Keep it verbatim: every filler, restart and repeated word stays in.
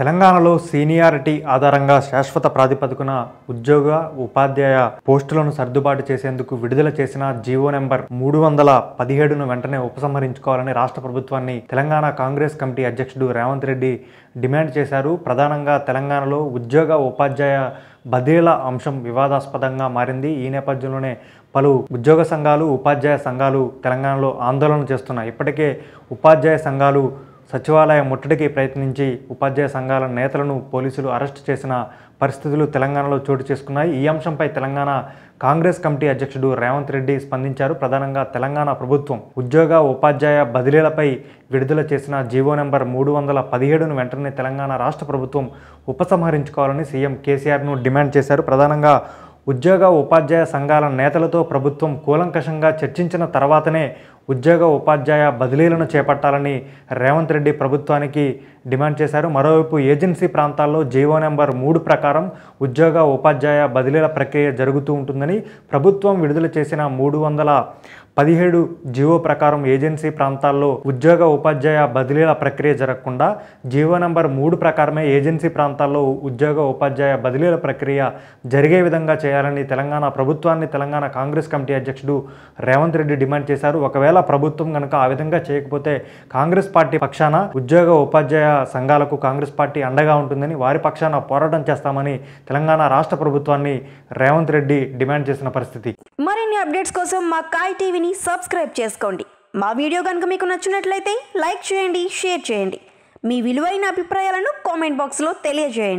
తెలంగాణలో సీనియారిటీ ఆధారంగా శాశ్వత ప్రాతిపదికన ఉద్యోగ ఉపాధ్యాయ పోస్టులను సర్దుబాటు చేసేందుకు విడుదల చేసిన జీవో నెంబర్ మూడు వందల పదిహేడును వెంటనే ఉపసంహరించుకోవాలని రాష్ట్ర ప్రభుత్వాన్ని తెలంగాణ కాంగ్రెస్ కమిటీ అధ్యక్షుడు రేవంత్ రెడ్డి డిమాండ్ చేశారు. ప్రధానంగా తెలంగాణలో ఉద్యోగ ఉపాధ్యాయ బదిలీల అంశం వివాదాస్పదంగా మారింది. ఈ నేపథ్యంలోనే పలు ఉద్యోగ సంఘాలు, ఉపాధ్యాయ సంఘాలు తెలంగాణలో ఆందోళన చేస్తున్నాయి. ఇప్పటికే ఉపాధ్యాయ సంఘాలు సచివాలయ ముట్టడికి ప్రయత్నించి ఉపాధ్యాయ సంఘాల నేతలను పోలీసులు అరెస్ట్ చేసిన పరిస్థితులు తెలంగాణలో చోటు చేసుకున్నాయి. ఈ అంశంపై తెలంగాణ కాంగ్రెస్ కమిటీ అధ్యక్షుడు రేవంత్ రెడ్డి స్పందించారు. ప్రధానంగా తెలంగాణ ప్రభుత్వం ఉద్యోగ ఉపాధ్యాయ బదిలీలపై విడుదల చేసిన జీవో నెంబర్ మూడు వందల పదిహేడును వెంటనే తెలంగాణ రాష్ట్ర ప్రభుత్వం ఉపసంహరించుకోవాలని సీఎం కేసీఆర్ను డిమాండ్ చేశారు. ప్రధానంగా ఉద్యోగ ఉపాధ్యాయ సంఘాల నేతలతో ప్రభుత్వం కూలంకషంగా చర్చించిన తర్వాతనే ఉద్యోగ ఉపాధ్యాయ బదిలీలను చేపట్టాలని రేవంత్ రెడ్డి ప్రభుత్వానికి డిమాండ్ చేశారు. మరోవైపు ఏజెన్సీ ప్రాంతాల్లో జీవో నెంబర్ మూడు ప్రకారం ఉద్యోగ ఉపాధ్యాయ బదిలీల ప్రక్రియ జరుగుతూ ఉంటుందని, ప్రభుత్వం విడుదల చేసిన మూడు వందల పదిహేడు జీవో ప్రకారం ఏజెన్సీ ప్రాంతాల్లో ఉద్యోగ ఉపాధ్యాయ బదిలీల ప్రక్రియ జరగకుండా జీవో నెంబర్ మూడు ప్రకారమే ఏజెన్సీ ప్రాంతాల్లో ఉద్యోగ ఉపాధ్యాయ బదిలీల ప్రక్రియ జరిగే విధంగా చేయాలని తెలంగాణ ప్రభుత్వాన్ని తెలంగాణ కాంగ్రెస్ కమిటీ అధ్యక్షుడు రేవంత్ రెడ్డి డిమాండ్ చేశారు. ఒకవేళ ప్రభుత్వం కనుక ఆ విధంగా చేయకపోతే కాంగ్రెస్ పార్టీ పక్షాన ఉద్యోగ ఉపాధ్యాయ సంఘాలకు కాంగ్రెస్ పార్టీ అండగా ఉంటుందని, వారి పక్షాన పోరాటం చేస్తామని తెలంగాణ రాష్ట్ర ప్రభుత్వాన్ని రేవంత్ రెడ్డి డిమాండ్ చేసిన పరిస్థితి. మరిన్ని అప్డేట్స్ కోసం మా కాయ్ టీవీని సబ్స్క్రైబ్ చేసుకోండి. మా వీడియో కనుక మీకు నచ్చినట్లయితే లైక్ చేయండి, షేర్ చేయండి. మీ విలువైన అభిప్రాయాలను కామెంట్ బాక్స్లో తెలియజేయండి.